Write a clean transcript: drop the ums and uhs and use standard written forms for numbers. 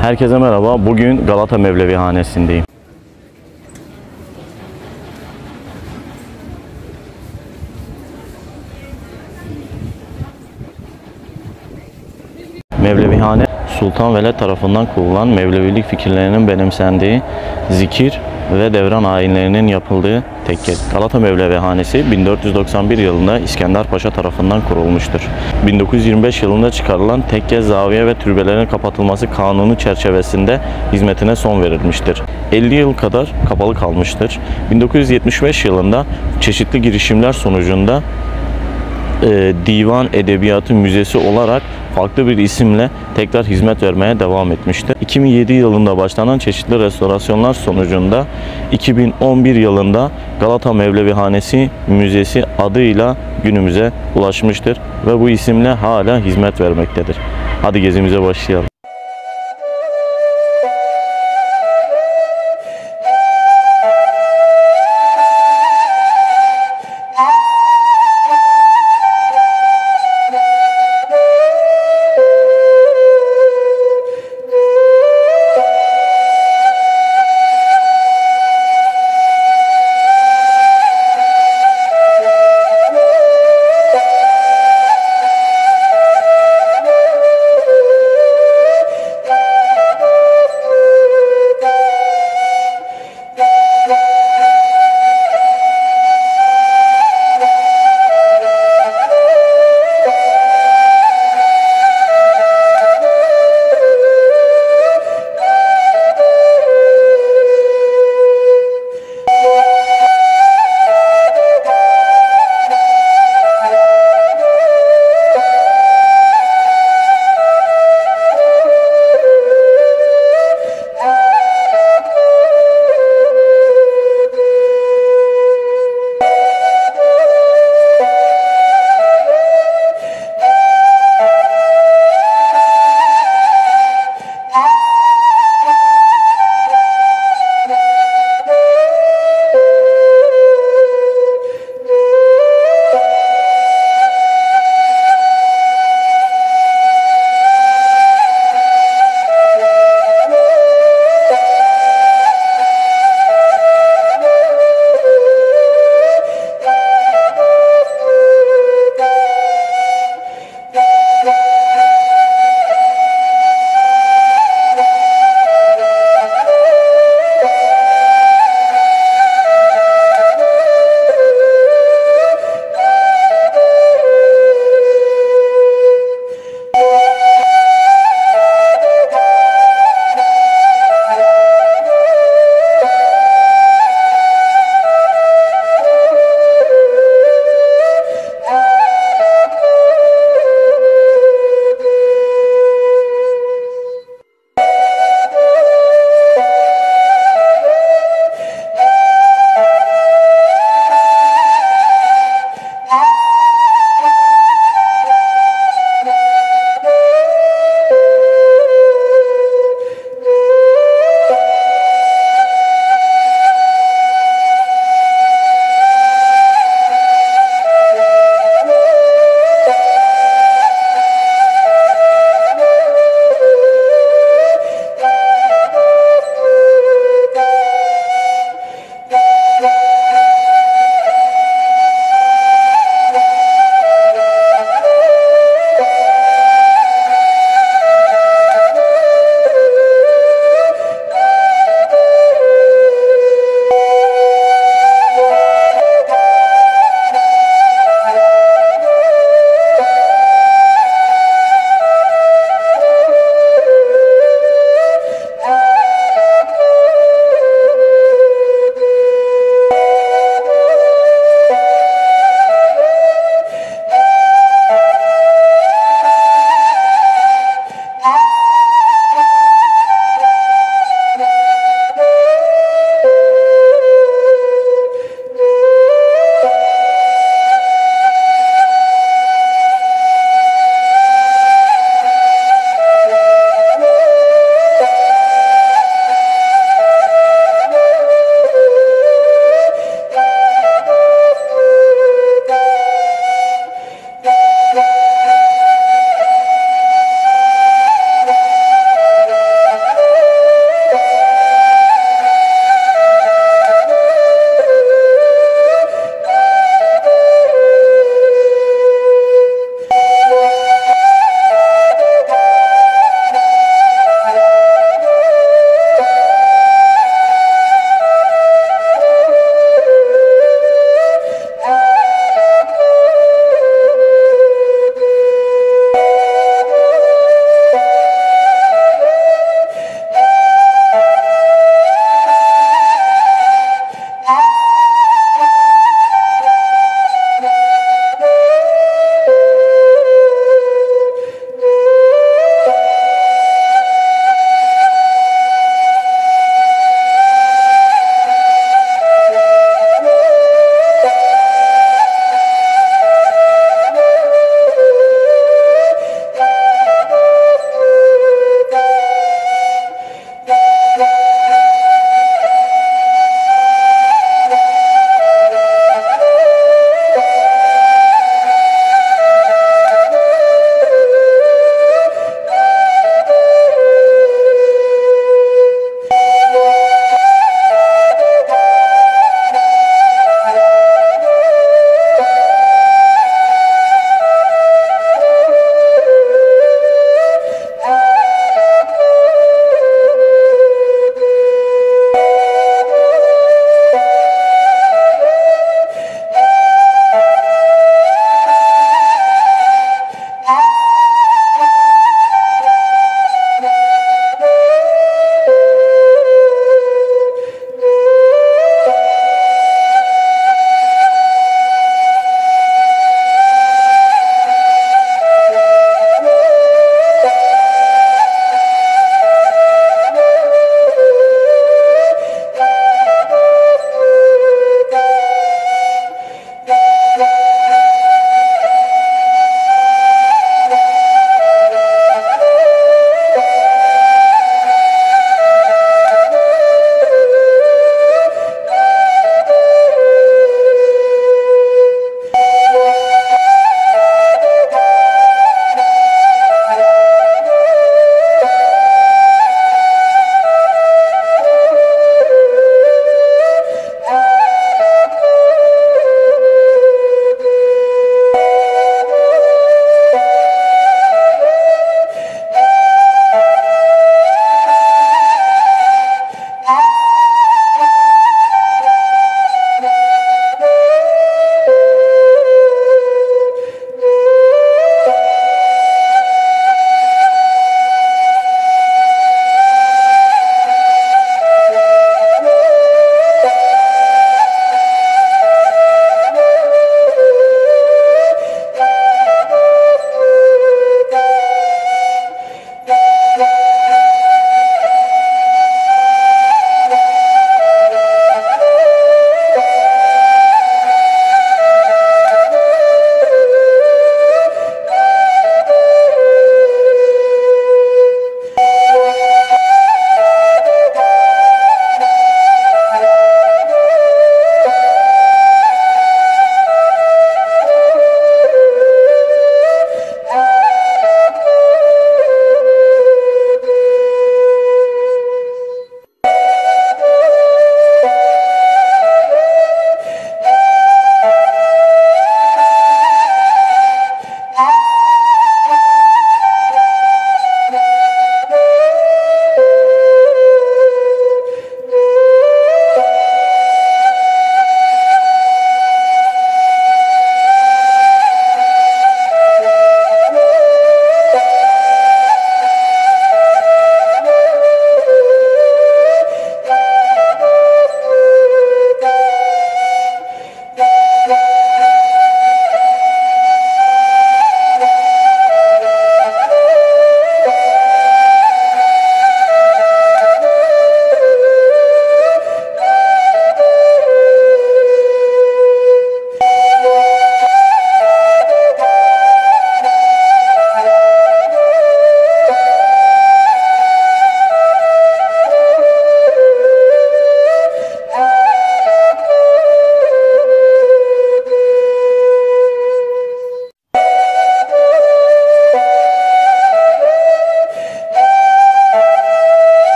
Herkese merhaba. Bugün Galata Mevlevihanesindeyim. Mevlevihane, Sultan Veled tarafından kurulan Mevlevilik fikirlerinin benimsendiği, zikir ve devran ayinlerinin yapıldığı tekke. Galata Mevlevihanesi 1491 yılında İskender Paşa tarafından kurulmuştur. 1925 yılında çıkarılan tekke, zaviye ve türbelerin kapatılması kanunu çerçevesinde hizmetine son verilmiştir. 50 yıl kadar kapalı kalmıştır. 1975 yılında çeşitli girişimler sonucunda Divan Edebiyatı Müzesi olarak farklı bir isimle tekrar hizmet vermeye devam etmişti. 2007 yılında başlanan çeşitli restorasyonlar sonucunda 2011 yılında Galata Mevlevihanesi Müzesi adıyla günümüze ulaşmıştır ve bu isimle hala hizmet vermektedir. Hadi gezimize başlayalım.